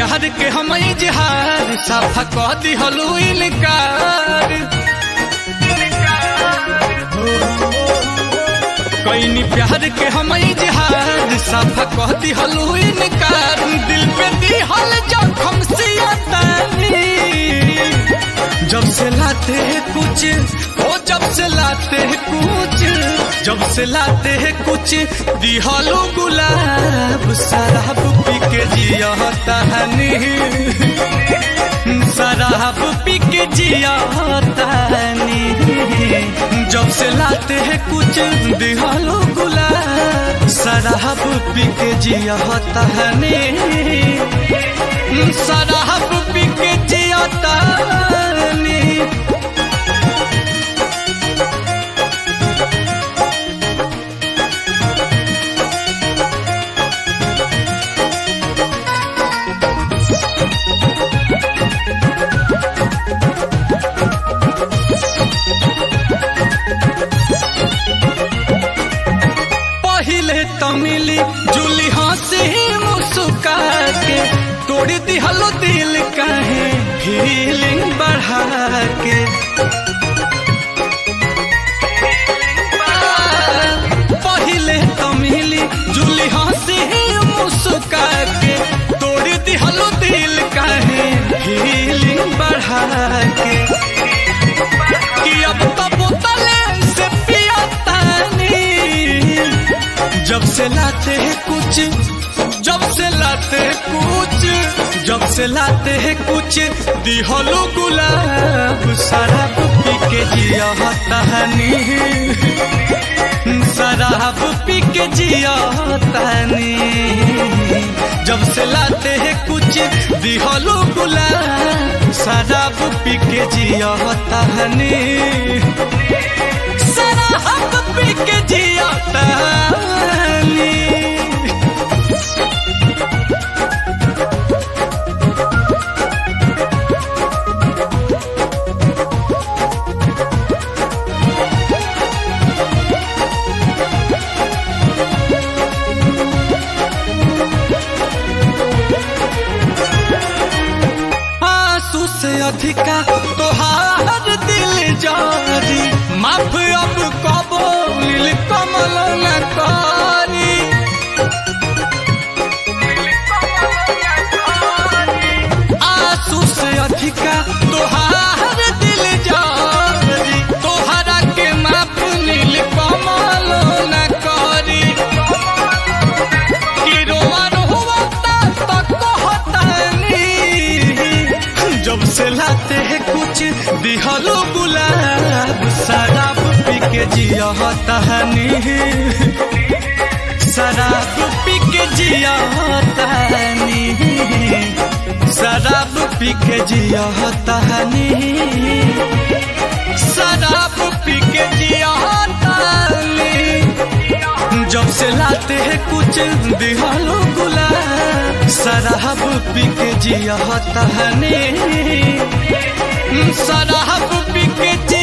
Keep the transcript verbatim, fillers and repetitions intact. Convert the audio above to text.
जहर के हम इजहार साफा कह दिहलू इनकार कैनी प्यार के हम इजहार साफा कह दिहलू इनकार दिल पे दिहल जखम सियातानी जब से लाते हैं कुछ ओ जब से लाते हैं कुछ जब से लाते हैं कुछ दिहलू गुलाब शराब पी के जियत बनी शराब पी के जियत बनी जब से लाते हैं कुछ दिहलू गुलाब शराब पी के जियत बनी शराब पी के जियत बनी। मिली जुली हाँ से मुस्का के तोड़ दिहलो दिल कहे फीलिंग बढ़ा के पहले तो मिली जुली हाँ से मुस्का के तोड़ दिहलो दिल कहे फीलिंग बढ़ा के कि अब तो बोतल से पियाता जब से लाते हैं कुछ जब से लाते हैं कुछ जब से लाते हैं कुछ दिहलो गुलाब शराब पी के जियत बनी शराब पी के जियत बनी जब से लाते हैं कुछ दिहलो गुलाब शराब पी के जियत बनी शराब पी के जियत बनी। अधिका तोहार दिल जारी माफ अब कबूल कमल न करी आंसू से अधिका तोहार दिल जारी तोहरा के माफ नील कमल न करी कि रोवा रोवा तक कहतानी जब से लाते हैं कुछ दिहलो गुलाब शराब पी के जियत बनी शराब पी के जियत बनी शराब पी के जियत बनी शराब पी के जियत बनी जब से लाते हैं कुछ दिहलो गुलाब शराब पी के जियत बनी शराब पी के